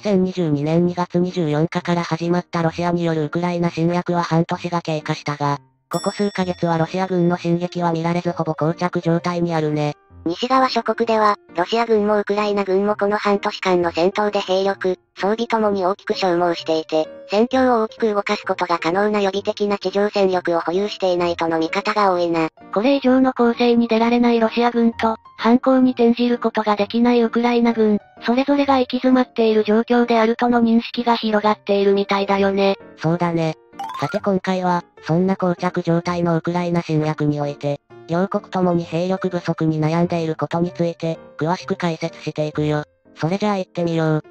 2022年2月24日から始まったロシアによるウクライナ侵略は半年が経過したが、ここ数ヶ月はロシア軍の進撃は見られずほぼ膠着状態にあるね。西側諸国では、ロシア軍もウクライナ軍もこの半年間の戦闘で兵力、装備ともに大きく消耗していて、戦況を大きく動かすことが可能な予備的な地上戦力を保有していないとの見方が多いな。これ以上の攻勢に出られないロシア軍と、反攻に転じることができないウクライナ軍、それぞれが行き詰まっている状況であるとの認識が広がっているみたいだよね。そうだね。さて今回は、そんな膠着状態のウクライナ侵略において、両国ともに兵力不足に悩んでいることについて、詳しく解説していくよ。それじゃあ行ってみよう。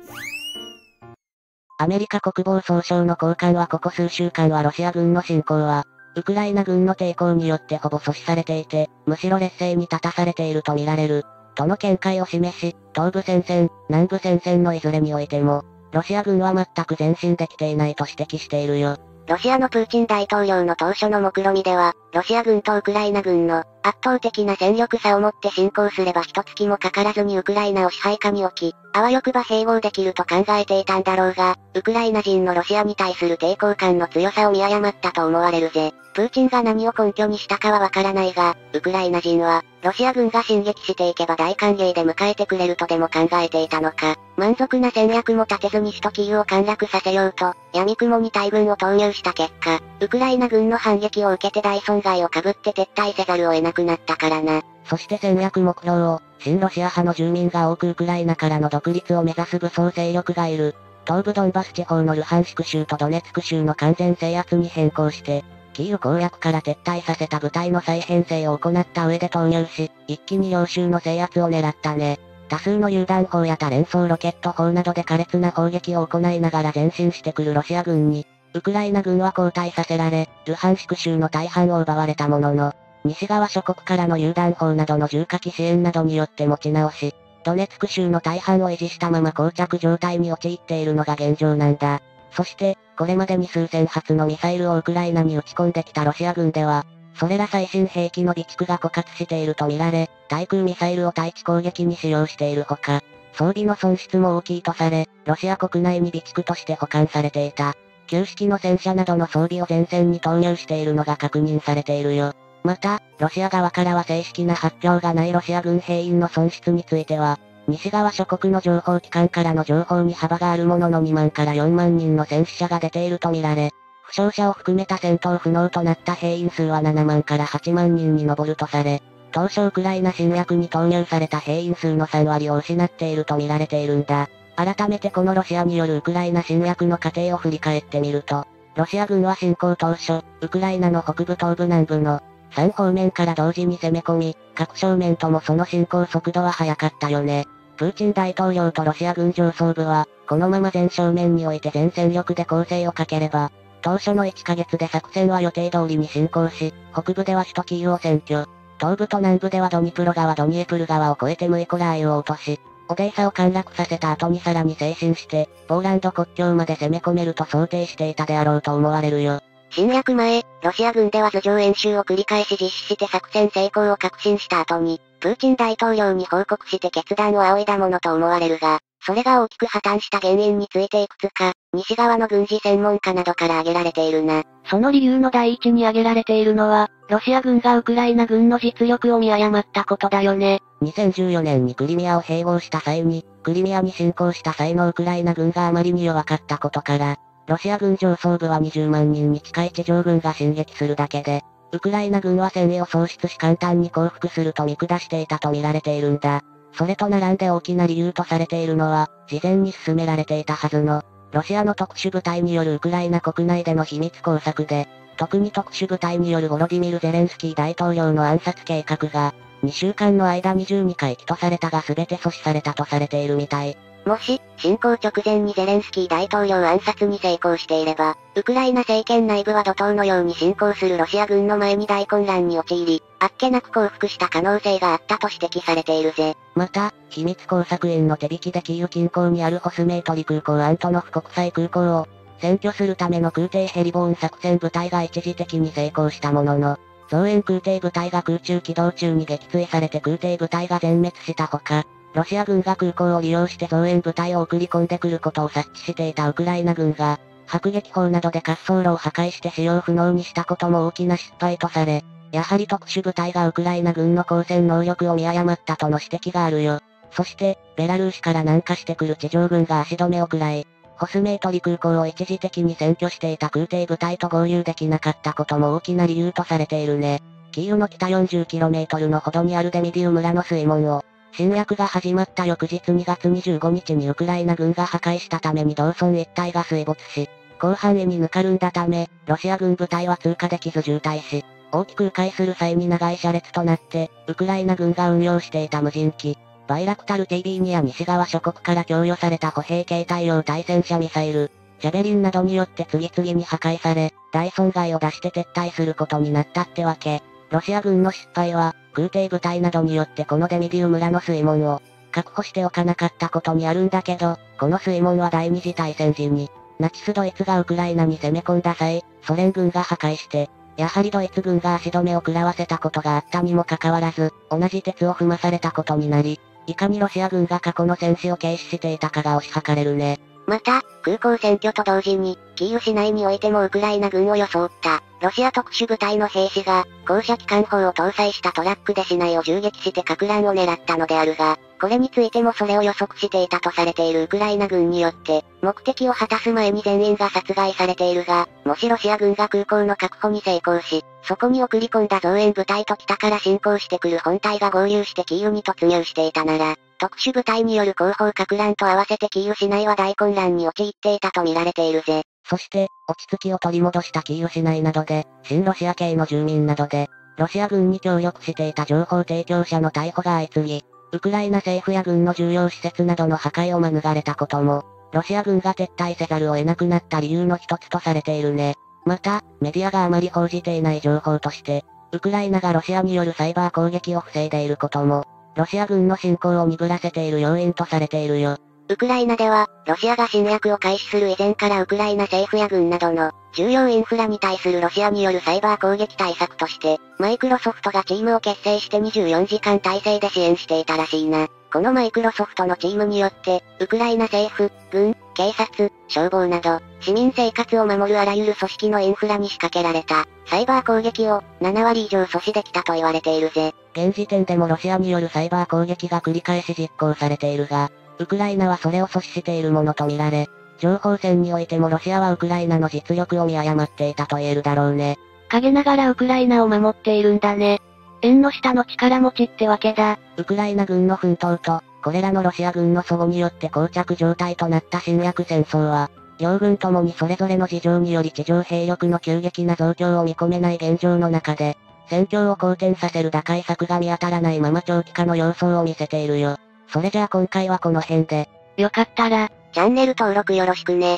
アメリカ国防総省の高官はここ数週間はロシア軍の侵攻は、ウクライナ軍の抵抗によってほぼ阻止されていて、むしろ劣勢に立たされていると見られる、との見解を示し、東部戦線、南部戦線のいずれにおいても、ロシア軍は全く前進できていないと指摘しているよ。ロシアのプーチン大統領の当初の目論見では、ロシア軍とウクライナ軍の圧倒的な戦力差をもって侵攻すれば一月もかからずにウクライナを支配下に置き、あわよくば併合できると考えていたんだろうが、ウクライナ人のロシアに対する抵抗感の強さを見誤ったと思われるぜ。プーチンが何を根拠にしたかはわからないが、ウクライナ人は、ロシア軍が進撃していけば大歓迎で迎えてくれるとでも考えていたのか。満足な戦略も立てずに首都キーウを陥落させようと、闇雲に大軍を投入した結果、ウクライナ軍の反撃を受けて大損害を被って撤退せざるを得なくなったからな。そして戦略目標を、親ロシア派の住民が多くウクライナからの独立を目指す武装勢力がいる、東部ドンバス地方のルハンシク州とドネツク州の完全制圧に変更して、キーウ攻略から撤退させた部隊の再編成を行った上で投入し、一気に領州の制圧を狙ったね。多数の榴弾砲や多連装ロケット砲などで苛烈な砲撃を行いながら前進してくるロシア軍に、ウクライナ軍は後退させられ、ルハンシク州の大半を奪われたものの、西側諸国からの榴弾砲などの重火器支援などによって持ち直し、ドネツク州の大半を維持したまま膠着状態に陥っているのが現状なんだ。そして、これまでに数千発のミサイルをウクライナに撃ち込んできたロシア軍では、それら最新兵器の備蓄が枯渇していると見られ、対空ミサイルを対地攻撃に使用しているほか、装備の損失も大きいとされ、ロシア国内に備蓄として保管されていた、旧式の戦車などの装備を前線に投入しているのが確認されているよ。また、ロシア側からは正式な発表がないロシア軍兵員の損失については、西側諸国の情報機関からの情報に幅があるものの2万から4万人の戦死者が出ていると見られ、負傷者を含めた戦闘不能となった兵員数は7万から8万人に上るとされ、当初ウクライナ侵略に投入された兵員数の3割を失っていると見られているんだ。改めてこのロシアによるウクライナ侵略の過程を振り返ってみると、ロシア軍は侵攻当初、ウクライナの北部東部南部の3方面から同時に攻め込み、各正面ともその進行速度は速かったよね。プーチン大統領とロシア軍上層部は、このまま全正面において全戦力で攻勢をかければ、当初の1ヶ月で作戦は予定通りに進行し、北部では首都キーウを占拠、東部と南部ではドニプロ川ドニエプル川を越えてムイコラーイを落とし、オデーサを陥落させた後にさらに前進して、ポーランド国境まで攻め込めると想定していたであろうと思われるよ。侵略前、ロシア軍では図上演習を繰り返し実施して作戦成功を確信した後に、プーチン大統領に報告して決断を仰いだものと思われるが、それが大きく破綻した原因についていくつか、西側の軍事専門家などから挙げられているな。その理由の第一に挙げられているのは、ロシア軍がウクライナ軍の実力を見誤ったことだよね。2014年にクリミアを併合した際に、クリミアに侵攻した際のウクライナ軍があまりに弱かったことから、ロシア軍上層部は20万人に近い地上軍が進撃するだけで、ウクライナ軍は戦意を喪失し簡単に降伏すると見下していたと見られているんだ。それと並んで大きな理由とされているのは、事前に進められていたはずの、ロシアの特殊部隊によるウクライナ国内での秘密工作で、特に特殊部隊によるゴロディミル・ゼレンスキー大統領の暗殺計画が、2週間の間22回起訴されたが全て阻止されたとされているみたい。もし、侵攻直前にゼレンスキー大統領暗殺に成功していれば、ウクライナ政権内部は怒涛のように侵攻するロシア軍の前に大混乱に陥り、あっけなく降伏した可能性があったと指摘されているぜ。また、秘密工作員の手引きでキーウ近郊にあるホスメイトリ空港アントノフ国際空港を、占拠するための空挺ヘリボーン作戦部隊が一時的に成功したものの、増援空挺部隊が空中機動中に撃墜されて空挺部隊が全滅したほか、ロシア軍が空港を利用して増援部隊を送り込んでくることを察知していたウクライナ軍が、迫撃砲などで滑走路を破壊して使用不能にしたことも大きな失敗とされ、やはり特殊部隊がウクライナ軍の抗戦能力を見誤ったとの指摘があるよ。そして、ベラルーシから南下してくる地上軍が足止めを食らい、ホスメートリ空港を一時的に占拠していた空挺部隊と合流できなかったことも大きな理由とされているね。キーウの北 40km のほどにあるデミディウ村の水門を、侵略が始まった翌日2月25日にウクライナ軍が破壊したために同村一帯が水没し、広範囲にぬかるんだため、ロシア軍部隊は通過できず渋滞し、大きく迂回する際に長い車列となって、ウクライナ軍が運用していた無人機、バイラクタル TB2 や西側諸国から供与された歩兵携帯用対戦車ミサイル、ジャベリンなどによって次々に破壊され、大損害を出して撤退することになったってわけ。ロシア軍の失敗は、空挺部隊などによってこのデミディウ村の水門を確保しておかなかったことにあるんだけど、この水門は第二次大戦時に、ナチスドイツがウクライナに攻め込んだ際、ソ連軍が破壊して、やはりドイツ軍が足止めを食らわせたことがあったにもかかわらず、同じ鉄を踏まされたことになり、いかにロシア軍が過去の戦死を軽視していたかが推し量れるね。また、空港占拠と同時に、キーウ市内においてもウクライナ軍を装った、ロシア特殊部隊の兵士が、高射機関砲を搭載したトラックで市内を銃撃して撹乱を狙ったのであるが、これについてもそれを予測していたとされているウクライナ軍によって、目的を果たす前に全員が殺害されているが、もしロシア軍が空港の確保に成功し、そこに送り込んだ増援部隊と北から侵攻してくる本隊が合流してキーウに突入していたなら、特殊部隊による後方撹乱と合わせてキーウ市内は大混乱に陥っていたと見られているぜ。そして、落ち着きを取り戻したキーウ市内などで、親ロシア系の住民などで、ロシア軍に協力していた情報提供者の逮捕が相次ぎ、ウクライナ政府や軍の重要施設などの破壊を免れたことも、ロシア軍が撤退せざるを得なくなった理由の一つとされているね。また、メディアがあまり報じていない情報として、ウクライナがロシアによるサイバー攻撃を防いでいることも、ロシア軍の侵攻を鈍らせている要因とされているよ。ウクライナでは、ロシアが侵略を開始する以前からウクライナ政府や軍などの重要インフラに対するロシアによるサイバー攻撃対策として、マイクロソフトがチームを結成して24時間体制で支援していたらしいな。このマイクロソフトのチームによって、ウクライナ政府、軍、警察、消防など、市民生活を守るあらゆる組織のインフラに仕掛けられた、サイバー攻撃を7割以上阻止できたと言われているぜ。現時点でもロシアによるサイバー攻撃が繰り返し実行されているが、ウクライナはそれを阻止しているものとみられ、情報戦においてもロシアはウクライナの実力を見誤っていたと言えるだろうね。陰ながらウクライナを守っているんだね。縁の下の力持ちってわけだ。ウクライナ軍の奮闘と、これらのロシア軍の齟齬によって膠着状態となった侵略戦争は、両軍ともにそれぞれの事情により地上兵力の急激な増強を見込めない現状の中で、戦況を好転させる打開策が見当たらないまま長期化の様相を見せているよ。それじゃあ今回はこの辺で。よかったら、チャンネル登録よろしくね。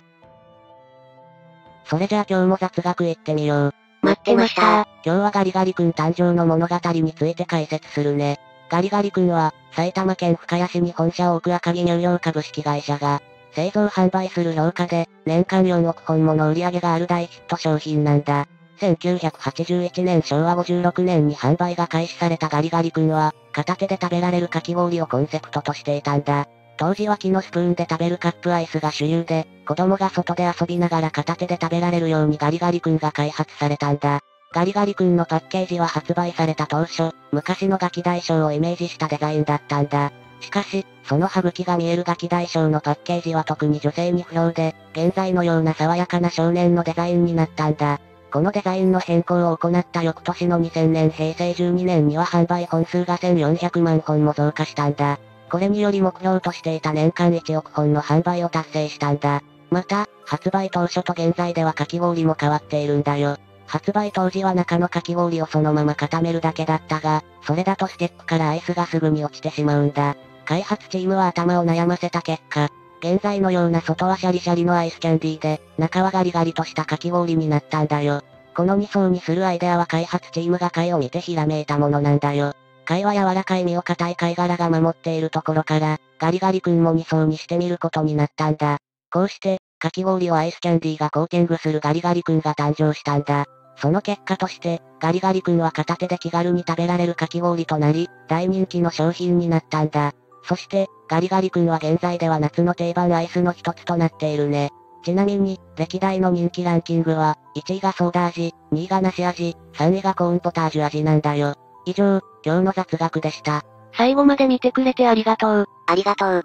それじゃあ今日も雑学いってみよう。待ってました。今日はガリガリ君誕生の物語について解説するね。ガリガリ君は、埼玉県深谷市に本社を置く赤城乳業株式会社が、製造販売する評価で、年間4億本もの売り上げがある大ヒット商品なんだ。1981年昭和56年に販売が開始されたガリガリ君は、片手で食べられるかき氷をコンセプトとしていたんだ。当時は木のスプーンで食べるカップアイスが主流で、子供が外で遊びながら片手で食べられるようにガリガリ君が開発されたんだ。ガリガリ君のパッケージは発売された当初、昔のガキ大将をイメージしたデザインだったんだ。しかし、その歯茎が見えるガキ大将のパッケージは特に女性に不評で、現在のような爽やかな少年のデザインになったんだ。このデザインの変更を行った翌年の2000年平成12年には販売本数が1400万本も増加したんだ。これにより目標としていた年間1億本の販売を達成したんだ。また、発売当初と現在ではかき氷も変わっているんだよ。発売当時は中のかき氷をそのまま固めるだけだったが、それだとスティックからアイスがすぐに落ちてしまうんだ。開発チームは頭を悩ませた結果、現在のような外はシャリシャリのアイスキャンディーで、中はガリガリとしたかき氷になったんだよ。この2層にするアイデアは開発チームが貝を見てひらめいたものなんだよ。貝は柔らかい身を硬い貝殻が守っているところから、ガリガリ君も2層にしてみることになったんだ。こうして、かき氷をアイスキャンディーがコーティングするガリガリ君が誕生したんだ。その結果として、ガリガリ君は片手で気軽に食べられるかき氷となり、大人気の商品になったんだ。そして、ガリガリ君は現在では夏の定番アイスの一つとなっているね。ちなみに、歴代の人気ランキングは、1位がソーダ味、2位が梨味、3位がコーンポタージュ味なんだよ。以上、今日の雑学でした。最後まで見てくれてありがとう。ありがとう。